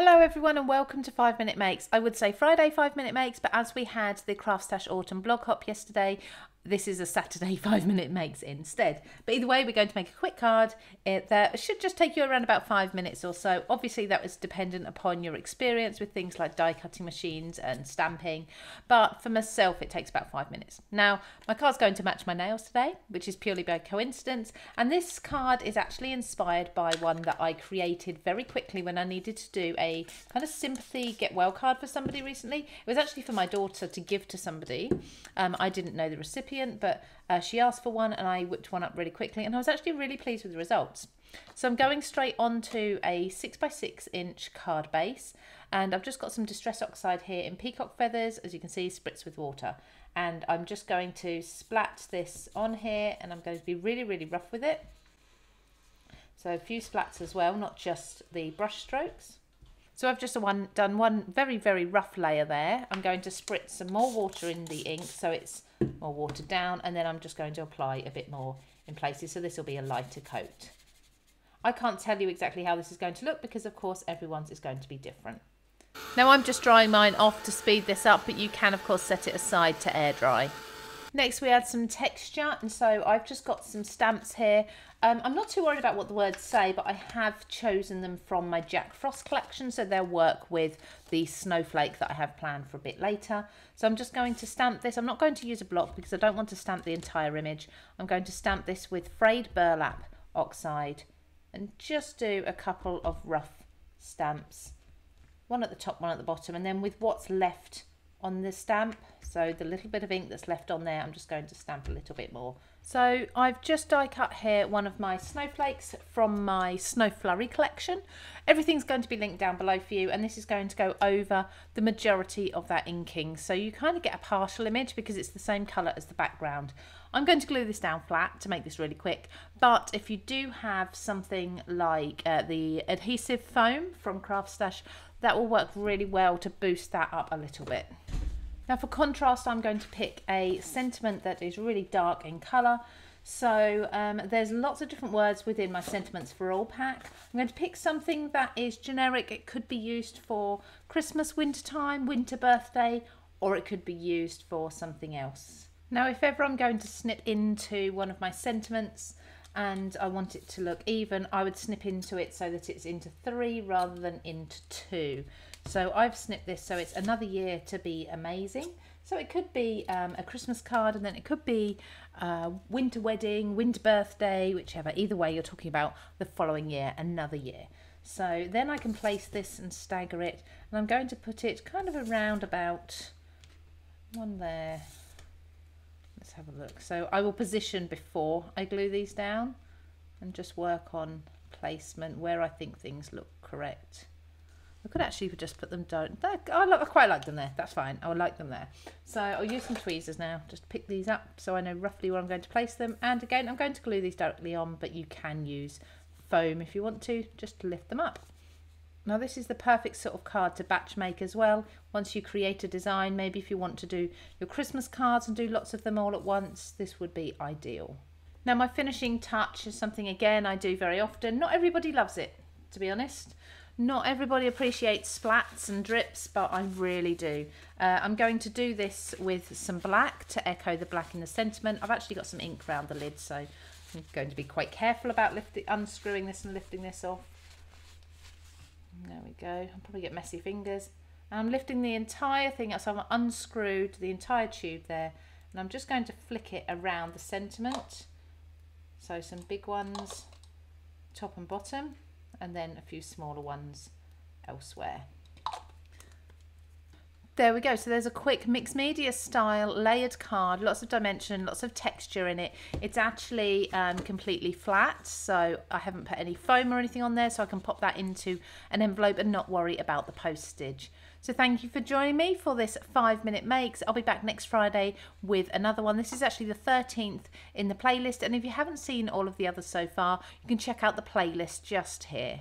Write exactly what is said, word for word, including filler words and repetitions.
Hello everyone and welcome to five minute makes. I would say Friday five minute makes, but as we had the CraftStash Autumn blog hop yesterday, this is a Saturday five minute makes instead. But either way, we're going to make a quick card. It that should just take you around about five minutes or so. Obviously, that was dependent upon your experience with things like die cutting machines and stamping. But for myself, it takes about five minutes. Now, my card's going to match my nails today, which is purely by coincidence. And this card is actually inspired by one that I created very quickly when I needed to do a kind of sympathy get well card for somebody recently. It was actually for my daughter to give to somebody. Um, I didn't know the recipient. But uh, she asked for one and I whipped one up really quickly, and I was actually really pleased with the results. So I'm going straight onto a six by six inch card base, and I've just got some Distress Oxide here in peacock feathers, as you can see, spritz with water. And I'm just going to splat this on here, and I'm going to be really, really rough with it. So a few splats as well, not just the brush strokes. So I've just one, done one very, very rough layer there. I'm going to spritz some more water in the ink so it's more watered down, and then I'm just going to apply a bit more in places, so this will be a lighter coat. I can't tell you exactly how this is going to look because, of course, everyone's is going to be different. Now I'm just drying mine off to speed this up, but you can, of course, set it aside to air dry. Next, we add some texture, and so I've just got some stamps here. Um, I'm not too worried about what the words say, but I have chosen them from my Jack Frost collection, so they'll work with the snowflake that I have planned for a bit later. So I'm just going to stamp this. I'm not going to use a block because I don't want to stamp the entire image. I'm going to stamp this with frayed burlap oxide and just do a couple of rough stamps, one at the top, one at the bottom, and then with what's left on the stamp, so the little bit of ink that's left on there, I'm just going to stamp a little bit more. So I've just die cut here one of my snowflakes from my Snow Flurry collection. Everything's going to be linked down below for you, and this is going to go over the majority of that inking, so you kind of get a partial image because it's the same colour as the background. I'm going to glue this down flat to make this really quick, but if you do have something like uh, the adhesive foam from CraftStash, that will work really well to boost that up a little bit. Now for contrast, I'm going to pick a sentiment that is really dark in colour. So um, there's lots of different words within my Sentiments for All pack. I'm going to pick something that is generic. It could be used for Christmas, winter time, winter birthday, or it could be used for something else. Now if ever I'm going to snip into one of my sentiments and I want it to look even, I would snip into it so that it's into three rather than into two. So I've snipped this so it's another year to be amazing. So it could be um, a Christmas card, and then it could be uh, winter wedding, winter birthday, whichever. Either way, you're talking about the following year, another year. So then I can place this and stagger it, and I'm going to put it kind of around about one there. Let's have a look. So I will position before I glue these down and just work on placement where I think things look correct. I could actually just put them down. I, like, I quite like them there. That's fine. I would like them there. So I'll use some tweezers now. Just pick these up so I know roughly where I'm going to place them. And again, I'm going to glue these directly on, but you can use foam if you want to, just to lift them up. Now this is the perfect sort of card to batch make as well. Once you create a design, maybe if you want to do your Christmas cards and do lots of them all at once, this would be ideal. Now my finishing touch is something, again, I do very often. Not everybody loves it, to be honest. Not everybody appreciates splats and drips, but I really do. Uh, I'm going to do this with some black to echo the black in the sentiment. I've actually got some ink around the lid, so I'm going to be quite careful about lifting, unscrewing this and lifting this off. There we go. I'll probably get messy fingers. And I'm lifting the entire thing up, so I've unscrewed the entire tube there, and I'm just going to flick it around the sentiment. So some big ones, top and bottom, and then a few smaller ones elsewhere. There we go. So there's a quick mixed media style layered card, lots of dimension, lots of texture in it. It's actually um, completely flat, so I haven't put any foam or anything on there, so I can pop that into an envelope and not worry about the postage. So thank you for joining me for this five minute makes. I'll be back next Friday with another one. This is actually the thirteenth in the playlist, and if you haven't seen all of the others so far, you can check out the playlist just here.